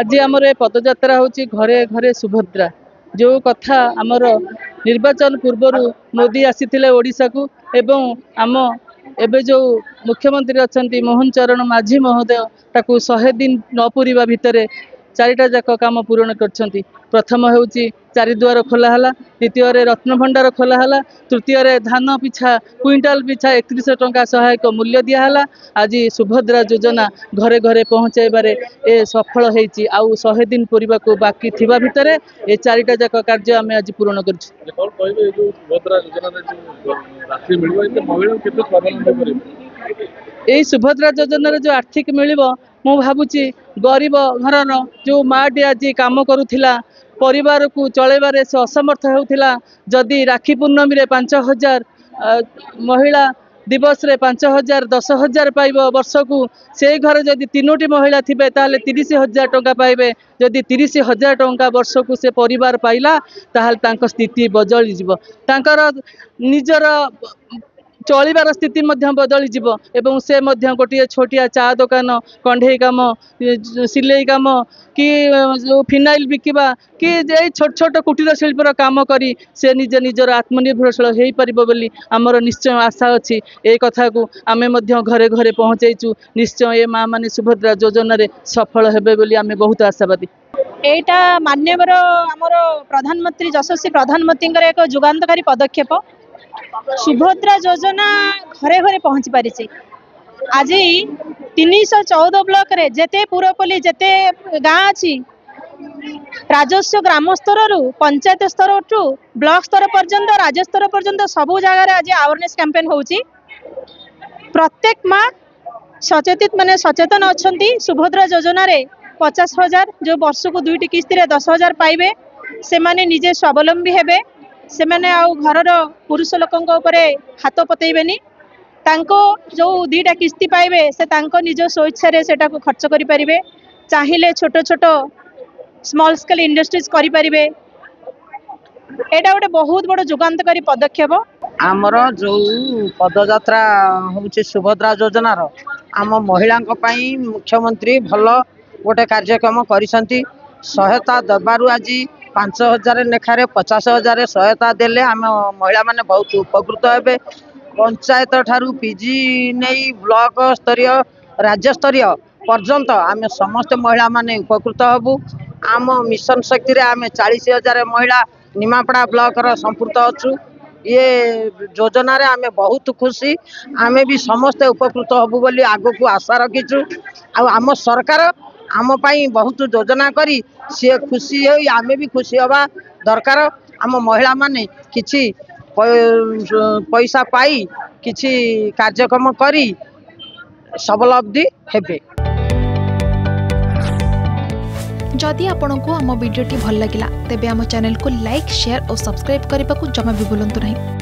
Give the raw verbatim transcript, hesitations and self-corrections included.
আজ আমার এ পদযাত্রা হচ্ছে ঘরে ঘরে সুভদ্রা, যে কথা আমার নির্বাচন পূর্বর মোদি আসিলে ওড়িশাকু এবং আম এবে যে মুখ্যমন্ত্রী অনেক মোহন চরণ মাঝি মহোদয় তাকে শহে দিন নপুরা ভিতরে চারিটা যাক কাম পূরণ করছেন। প্রথম হচ্ছে চারিদুয়ার খোলা হল, দ্বিতীয় রত্নভণ্ডার খোলা হল, তৃতীয় ধান পিছা কুইন্টাল পিছা একত্রিশ টঙ্কা সহায়ক মূল্য দিয়া হল। আজ সুভদ্রা যোজনা ঘরে ঘরে পৌঁছাইবার এ সফল হয়েছি। আউ শহে দিন পরিবাক বাকি থিবা ভিতরে এ চারিটা যাক কার্য আমি আজ পূরণ করছি। এই সুভদ্রা যোজনার যে আর্থিক মিলিব মু ভাবুছি গরিব ঘরর যে মাটি আজ কাম করুলা পরিবারকু চলাইবার সে অসমর্থ হেউথিলা, যদি রাখি পূর্ণমীরে পাঁচ হাজার মহিলা দিবসরে পাঁচ হাজার দশ হাজার পাইব বর্ষকু, সেই ঘরে যদি তিনোটি মহিলা থিবে তাহলে তিরিশ হাজার টঙ্কা পাইবে। যদি তিরিশ হাজার টঙ্কা বর্ষকু সে পরিবার পাইলা তাহলে তাঙ্ক স্থিতি বদলি যাব, তাঙ্কর নিজর চলিবার স্থিতি মধ্যে বদলি যাব এবং সে মধ্যে গোটিয়ে ছোটিয়া চা দোকান, কণ্ঢেই কাম, সিলাই কাম কি ফিনাইল বিকিবা কি এই ছোট ছোট কুটির শিল্পর কাম করে সে নিজ নিজের আত্মনির্ভরশীল হয়ে পারিব বলি আমার নিশ্চয় আশা অছি। এই কথা আমি মধ্যে ঘরে ঘরে পৌঁছাইছু। নিশ্চয় এ মা মানে সুভদ্রা যোজনার সফল হবে বলি আমি বহুত আশাবাদী। এইটা মাননীয় আমার প্রধানমন্ত্রী যশস্বী প্রধানমন্ত্রীঙ্কর এক যুগান্তকারী পদক্ষেপ। সুভদ্রা যোজনা ঘরে ঘরে পৌঁছি পারিছে। আজ তিনশো চৌদ ব্লকরে যেতে পুরপল্লী যেতে গাঁ আছে, রাজস্ব গ্রাম স্তরর পঞ্চায়েত স্তরঠু ব্লক স্তর পর্যন্ত রাজ্য স্তর পর্যন্ত সবু জায়গায় আজ আওয়ারনেস ক্যাম্পেন হচ্ছে। প্রত্যেক মা সচেতিত মানে সচেতন অনেক। সুভদ্রা যোজনার পচাশ হাজার যে বর্ষকু দুইটি কিস্তিরে দশ হাজার পাইবে, সেমানে নিজে স্বাবলম্বী হেবে, সেমানে আউ ঘরর পুরুষ লোকঙ্ক উপরে হাত পতেইবেনি। তাঙ্ক যে দুইটা কিস্তি পাইবে সে তাঙ্ক নিজ স্বইচ্ছারে সেটাকু খরচ করি পারিবে, চাহিলে ছোট ছোট স্মল স্কেল ইন্ডস্ট্রিজ করি পারিবে। এটা গোটে বহুত বড় যুগান্তকারী পদক্ষেপ। আমার যে পদযাত্রা হচ্ছে সুভদ্রা যোজনার, আম মহিলাঙ্ক পাই মুখ্যমন্ত্রী ভালো গোটে কার্যক্রম করেছেন। সহায়তা দেবার আজ পাঁচ হাজার লেখার পচাশ হাজার সহায়তা দেলে আমি মহিলা মানে বহুত উপকৃত হবে। পঞ্চায়েত ঠার পিজি নেই ব্লক স্তরীয় রাজ্য স্তরীয় পর্যন্ত আমি সমস্ত মহিলা মানে উপকৃত হবু। আম মিশন শক্তি আমি চাশ হাজার মহিলা নিমাপড়া ব্লকর সম্পৃক্ত অছু। ইয়ে যোজনার আমি বহুত খুশি। আমি বি সমস্তে উপকৃত হবু বলে আগুক আশা রাখিছু। আম সরকার আম পাই বহুত যোজনা করি সি খুশি হই, আমি বি খুশি হওয়া দরকার। আম মহিলা মানে কিছু পয়সা পাই কিছু কার্যক্রম করি স্বাবলম্বী হেবে। যদি আপনার আম ভিডিওটি ভাল লাগিলা তেবে আম চ্যানেল কু লাইক, শেয়ার ও সবসক্রাইব করা জমা বি ভুলতু না।